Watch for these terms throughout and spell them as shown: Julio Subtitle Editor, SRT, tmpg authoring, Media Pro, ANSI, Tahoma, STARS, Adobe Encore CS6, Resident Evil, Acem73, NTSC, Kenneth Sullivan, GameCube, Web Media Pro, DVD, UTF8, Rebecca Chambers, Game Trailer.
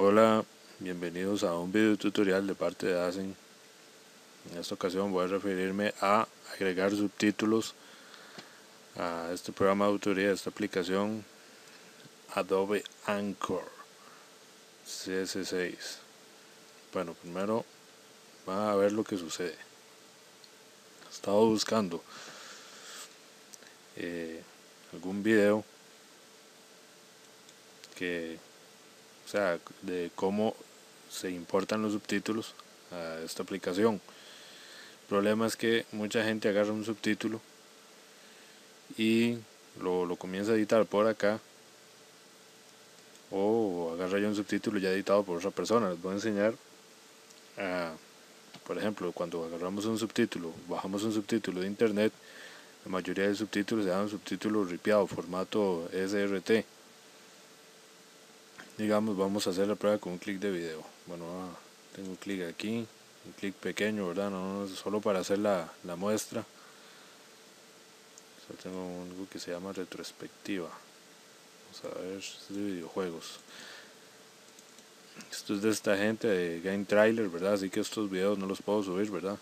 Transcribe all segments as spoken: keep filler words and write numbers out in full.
Hola, bienvenidos a un video tutorial de parte de Acem. En esta ocasión voy a referirme a agregar subtítulos a este programa de autoría de esta aplicación Adobe Encore C S seis. Bueno, primero vamos a ver lo que sucede. He estado buscando eh, algún video que, o sea, de cómo se importan los subtítulos a esta aplicación. El problema es que mucha gente agarra un subtítulo y lo, lo comienza a editar por acá, o agarra ya un subtítulo ya editado por otra persona. Les voy a enseñar a, por ejemplo, cuando agarramos un subtítulo, bajamos un subtítulo de internet, la mayoría de subtítulos se dan un subtítulo ripiado, formato S R T. Digamos, vamos a hacer la prueba con un clic de video. Bueno, ah, tengo un clic aquí, un clic pequeño, ¿verdad? No, no, solo para hacer la, la muestra. O sea, tengo algo que se llama retrospectiva. Vamos a ver, esto es de videojuegos. Esto es de esta gente de Game Trailer, ¿verdad? Así que estos videos no los puedo subir, ¿verdad?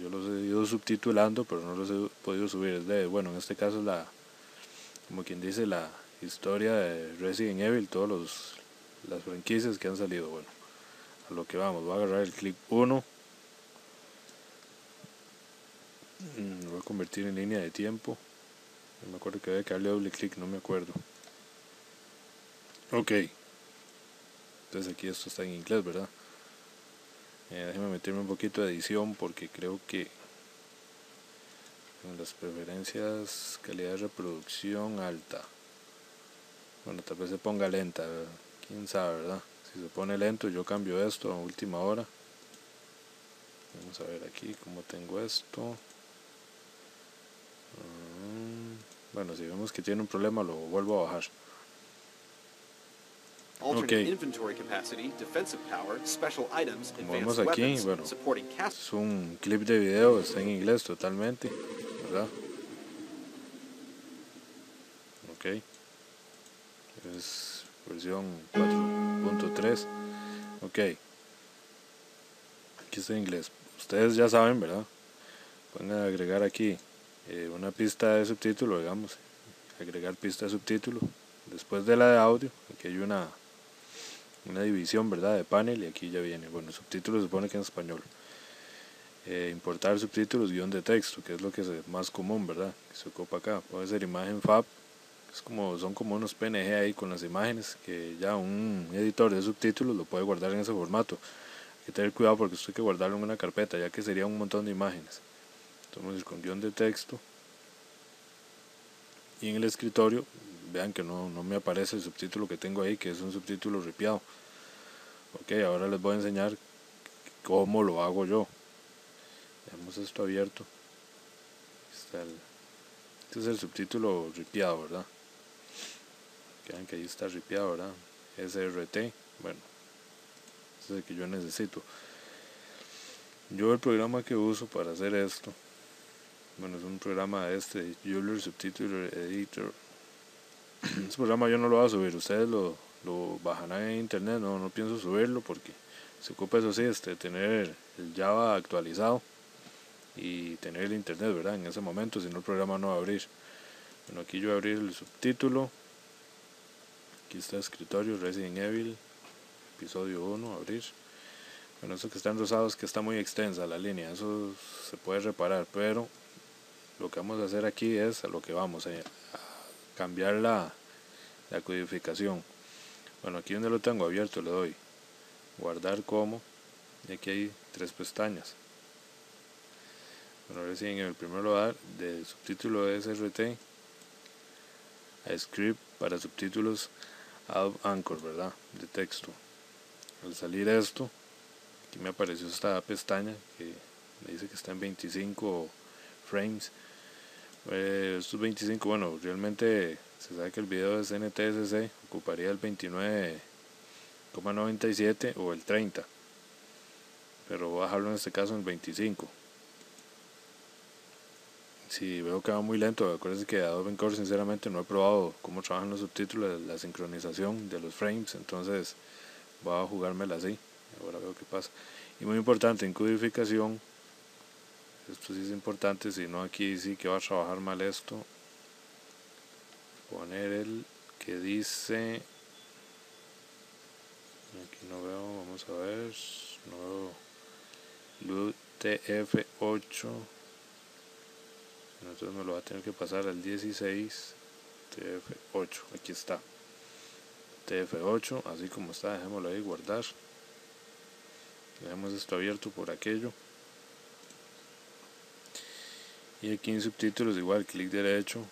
Yo los he ido subtitulando, pero no los he podido subir. Es de, bueno, en este caso, la, como quien dice, la historia de Resident Evil, todos los... las franquicias que han salido. Bueno, a lo que vamos, voy a agarrar el clip uno, lo voy a convertir en línea de tiempo. No me acuerdo que había que darle doble clic, no me acuerdo. Ok, entonces aquí esto está en inglés, ¿verdad? Eh, déjenme meterme un poquito de edición, porque creo que en las preferencias, calidad de reproducción alta, bueno, tal vez se ponga lenta, ¿verdad? Quién sabe, ¿verdad? Si se pone lento, yo cambio esto a última hora. Vamos a ver aquí cómo tengo esto. Bueno, si vemos que tiene un problema, lo vuelvo a bajar. Ok, como vemos aquí, bueno, es un clip de video, está en inglés totalmente, ¿verdad? Ok, es versión cuatro punto tres. Ok, aquí está en inglés. Ustedes ya saben, ¿verdad? Pueden agregar aquí eh, una pista de subtítulo, digamos, agregar pista de subtítulo después de la de audio. Aquí hay una una división, ¿verdad?, de panel, y aquí ya viene, bueno, subtítulos se supone que en español. Eh, importar subtítulos guión de texto, que es lo que es más común, ¿verdad?, que se ocupa acá. Puede ser imagen F A P. Es como, son como unos P N G ahí con las imágenes, que ya un editor de subtítulos lo puede guardar en ese formato. Hay que tener cuidado porque esto hay que guardarlo en una carpeta, ya que sería un montón de imágenes. Entonces vamos a ir con guión de texto, y en el escritorio vean que no, no me aparece el subtítulo que tengo ahí, que es un subtítulo ripiado. Ok, ahora les voy a enseñar cómo lo hago yo. Dejemos esto abierto. Aquí está el, este es el subtítulo ripiado, ¿verdad? Vean que ahí está ripiado, ¿verdad? S R T, bueno, ese es el que yo necesito. Yo el programa que uso para hacer esto, bueno, es un programa este, Julio Subtitle Editor. Este programa yo no lo voy a subir, ustedes lo, lo bajarán en internet. No, no pienso subirlo porque se ocupa, eso sí, este, tener el Java actualizado y tener el internet, ¿verdad?, en ese momento, si no el programa no va a abrir. Bueno, aquí yo voy a abrir el subtítulo. Aquí está escritorio, Resident Evil, episodio uno, abrir. Bueno, eso que está en rosado es que está muy extensa la línea, eso se puede reparar, pero lo que vamos a hacer aquí es a lo que vamos, a cambiar la, la codificación. Bueno, aquí donde lo tengo abierto le doy guardar como, y aquí hay tres pestañas. Bueno, Resident Evil, primero lo voy a dar de subtítulo de S R T a script para subtítulos Adobe Encore, ¿verdad?, de texto. Al salir esto, aquí me apareció esta pestaña que me dice que está en veinticinco frames. Eh, estos veinticinco, bueno, realmente se sabe que el video es N T S C, ocuparía el veintinueve coma noventa y siete o el treinta, pero voy a dejarlo en este caso en veinticinco. Si veo que va muy lento, acuérdense que Adobe Encore sinceramente no he probado cómo trabajan los subtítulos, la sincronización de los frames, entonces voy a jugármela así, ahora veo qué pasa. Y muy importante, en codificación, esto sí es importante, si no aquí sí que va a trabajar mal esto, poner el que dice, aquí no veo, vamos a ver, no veo, U T F ocho, entonces me lo va a tener que pasar al dieciséis, U T F ocho, aquí está, U T F ocho, así como está, dejémoslo ahí, guardar, dejemos esto abierto por aquello. Y aquí en subtítulos igual, clic derecho,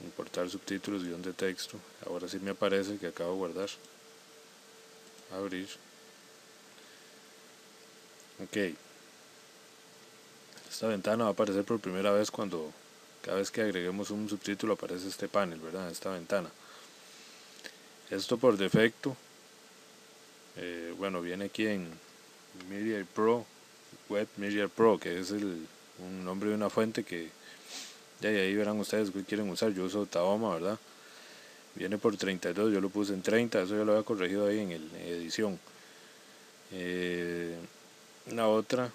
importar subtítulos, guión de texto, ahora sí me aparece que acabo de guardar, abrir, ok. Esta ventana va a aparecer por primera vez cuando, cada vez que agreguemos un subtítulo aparece este panel, ¿verdad? Esta ventana, esto por defecto, eh, bueno, viene aquí en Media Pro, Web Media Pro, que es el un nombre de una fuente que ya ahí verán ustedes que quieren usar. Yo uso Tahoma, ¿verdad? Viene por treinta y dos, yo lo puse en treinta, eso ya lo había corregido ahí en el edición. Eh, la otra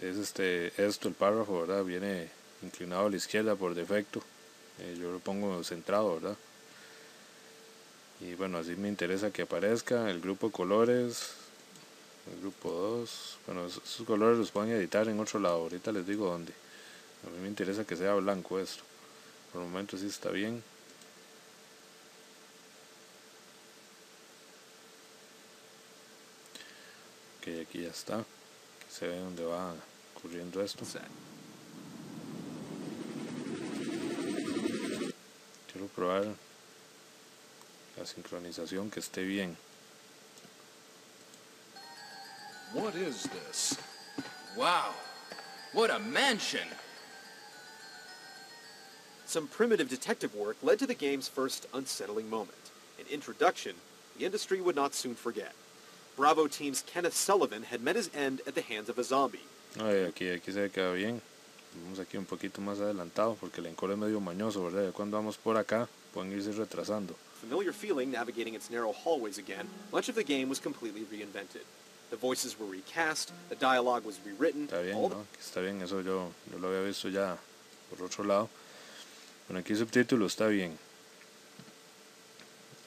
es este esto, el párrafo, ¿verdad? Viene inclinado a la izquierda por defecto, eh, yo lo pongo centrado, ¿verdad? Y bueno, así me interesa que aparezca el grupo de colores, el grupo dos, bueno, esos colores los pueden editar en otro lado, ahorita les digo dónde. A mí me interesa que sea blanco esto, por el momento sí está bien. Ok, aquí ya está, aquí se ve dónde va ocurriendo esto. Quiero probar la sincronización, que esté bien. What is this? Wow! What a mansion! Some primitive detective work led to the game's first unsettling moment, an introduction the industry would not soon forget. Bravo team's Kenneth Sullivan had met his end at the hands of a zombie. Ay, aquí, aquí se queda bien. Vamos aquí un poquito más adelantado porque el encoro es medio mañoso, ¿verdad? Ya cuando vamos por acá, pueden irse retrasando. Familiar feeling navigating its narrow hallways again, much of the game was completely reinvented. The voices were recast, the dialogue was rewritten. Está bien, ¿no? Está bien, eso yo, yo lo había visto ya por otro lado. Bueno, aquí el subtítulo está bien.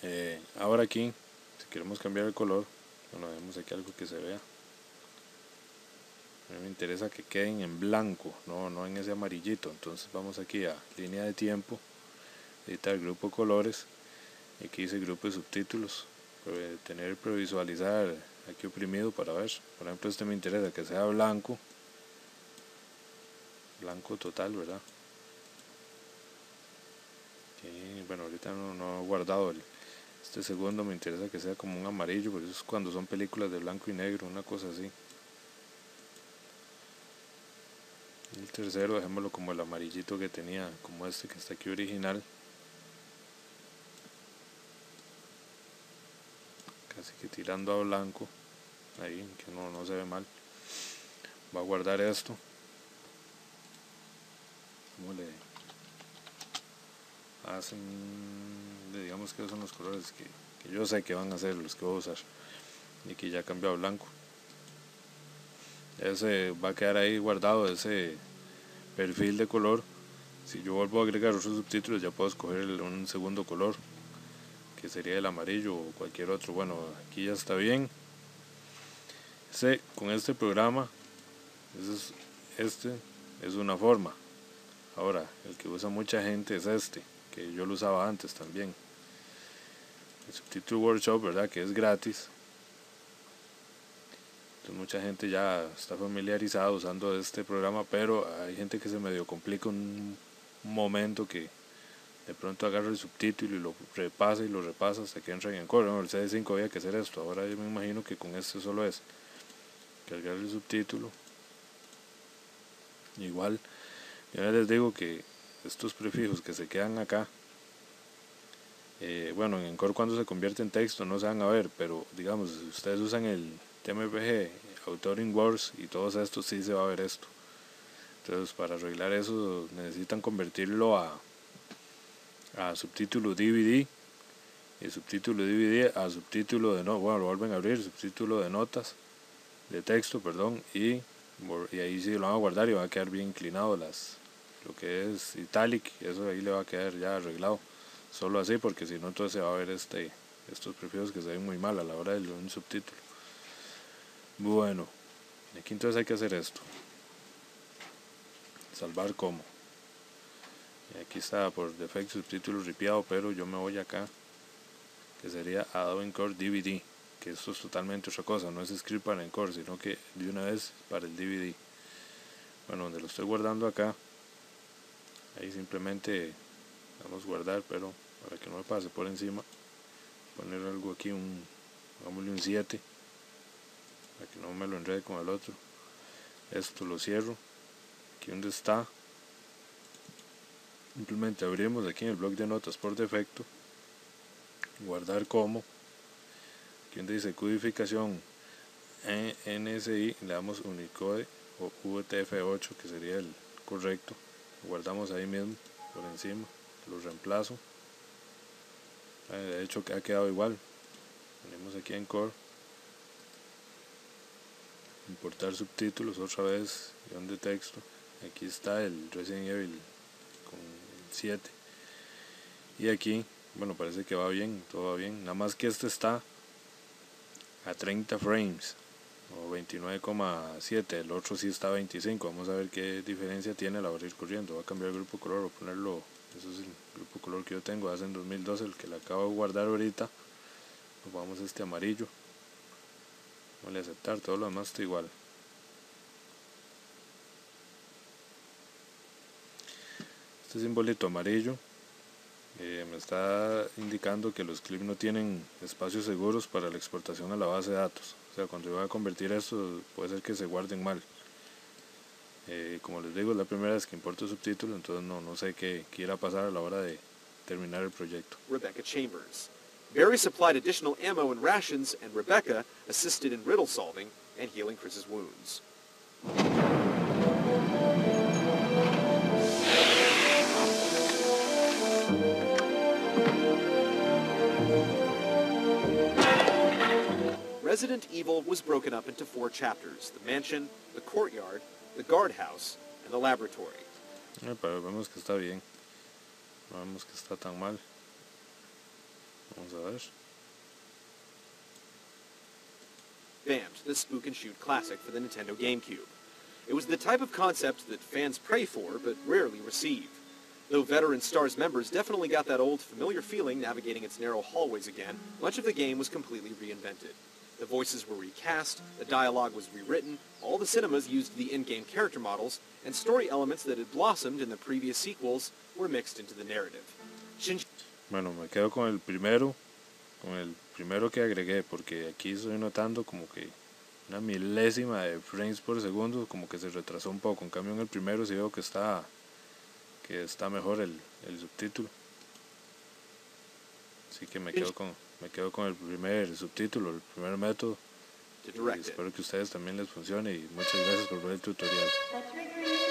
Eh, ahora aquí, si queremos cambiar el color, bueno, vemos aquí algo que se vea. A mí me interesa que queden en blanco, no, no en ese amarillito. Entonces vamos aquí a línea de tiempo, editar grupo de colores. Aquí dice grupo de subtítulos, tener previsualizar. Aquí oprimido para ver, por ejemplo este me interesa que sea blanco, blanco total, ¿verdad? Y bueno, ahorita no, no he guardado el, este segundo me interesa que sea como un amarillo, pero eso es cuando son películas de blanco y negro, una cosa así. El tercero dejémoslo como el amarillito que tenía, como este que está aquí original, así que tirando a blanco, ahí, que no, no se ve mal. Va a guardar esto. ¿Cómo le hacen? Digamos que son los colores que, que yo sé que van a ser los que voy a usar. Y que ya cambió a blanco. Ese va a quedar ahí guardado, ese perfil de color. Si yo vuelvo a agregar otros subtítulos, ya puedo escoger un segundo color, que sería el amarillo o cualquier otro. Bueno, aquí ya está bien. Este, con este programa, este es una forma. Ahora, el que usa mucha gente es este, que yo lo usaba antes también. El Subtitle Workshop, ¿verdad? Que es gratis. Entonces mucha gente ya está familiarizada usando este programa, pero hay gente que se medio complica un momento que de pronto agarra el subtítulo y lo repasa y lo repasa hasta que entra en Encore. Bueno, el C D cinco había que hacer esto, ahora yo me imagino que con este solo es cargar el subtítulo. Igual, yo les digo que estos prefijos que se quedan acá, eh, bueno, en Encore cuando se convierte en texto no se van a ver, pero digamos, si ustedes usan el T M P G Authoring Words y todos estos, sí se va a ver esto. Entonces para arreglar eso necesitan convertirlo a a subtítulo D V D, el subtítulo de D V D a subtítulo de notas. Bueno, lo vuelven a abrir, subtítulo de notas, de texto, perdón, y, y ahí sí lo van a guardar y va a quedar bien inclinado las, lo que es italic, eso ahí le va a quedar ya arreglado, solo así, porque si no entonces se va a ver este, estos prefijos que se ven muy mal a la hora de un subtítulo. Bueno, aquí entonces hay que hacer esto, salvar como, y aquí está por defecto subtítulo ripiado, pero yo me voy acá, que sería Adobe Encore D V D, que esto es totalmente otra cosa, no es script para Encore, sino que de una vez para el D V D. Bueno, donde lo estoy guardando acá, ahí simplemente vamos a guardar, pero para que no me pase por encima, poner algo aquí, un, hagámosle un siete, para que no me lo enrede con el otro. Esto lo cierro, aquí donde está, simplemente abrimos aquí en el bloc de notas por defecto, guardar como, aquí donde dice codificación A N S I, le damos Unicode o U T F ocho, que sería el correcto, guardamos ahí mismo por encima, lo reemplazo, de hecho ha quedado igual, ponemos aquí en Core, importar subtítulos otra vez, guión de texto, aquí está el Resident Evil con siete, y aquí, bueno, parece que va bien, todo va bien, nada más que este está a treinta frames o veintinueve coma siete, el otro sí está a veinticinco, vamos a ver qué diferencia tiene al abrir corriendo. Voy a cambiar el grupo color o ponerlo, eso es el grupo color que yo tengo, hace en dos mil doce, el que le acabo de guardar ahorita, nos vamos a este amarillo, vamos a aceptar, todo lo demás está igual. Este simbolito amarillo eh, me está indicando que los clips no tienen espacios seguros para la exportación a la base de datos, o sea, cuando yo voy a convertir esto puede ser que se guarden mal. Eh, como les digo, es la primera vez que importo subtítulos, entonces no, no sé qué irá a pasar a la hora de terminar el proyecto. Rebecca Chambers. Barry supplied additional ammo and rations, and Rebecca assisted in riddle solving and healing Chris's wounds. Resident Evil was broken up into four chapters: the mansion, the courtyard, the guardhouse, and the laboratory. Eh, pero vemos que está bien. No vemos que está tan mal. Vamos a ver. Bammed, the spook and shoot classic for the Nintendo GameCube. It was the type of concept that fans pray for, but rarely receive. Though veteran STARS members definitely got that old, familiar feeling navigating its narrow hallways again, much of the game was completely reinvented. The voices were recast, the dialogue was rewritten, all the cinemas used the in-game character models, and story elements that had blossomed in the previous sequels were mixed into the narrative. Shin- Bueno, me quedo con el primero, con el primero que agregué, porque aquí estoy notando como que una milésima de frames por segundo, como que se retrasó un poco. En cambio en el primero sí veo que está, que está mejor el, el subtítulo. Así que me quedo con, me quedo con el primer subtítulo, el primer método. Y espero que a ustedes también les funcione y muchas gracias por ver el tutorial.